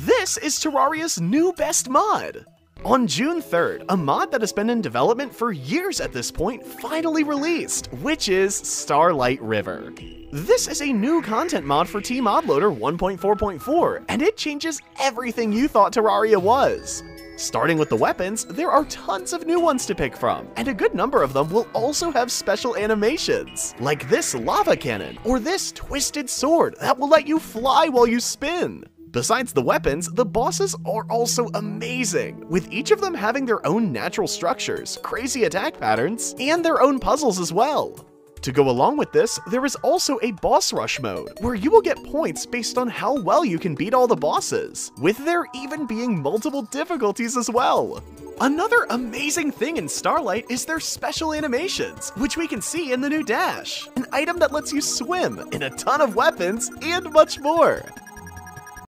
This is Terraria's new best mod! On June 3rd, a mod that has been in development for years at this point finally released, which is Starlight River. This is a new content mod for TModLoader 1.4.4, and it changes everything you thought Terraria was. Starting with the weapons, there are tons of new ones to pick from, and a good number of them will also have special animations, like this lava cannon or this twisted sword that will let you fly while you spin. Besides the weapons, the bosses are also amazing, with each of them having their own natural structures, crazy attack patterns, and their own puzzles as well. To go along with this, there is also a boss rush mode, where you will get points based on how well you can beat all the bosses, with there even being multiple difficulties as well. Another amazing thing in Starlight is their special animations, which we can see in the new dash, an item that lets you swim in a ton of weapons, and much more.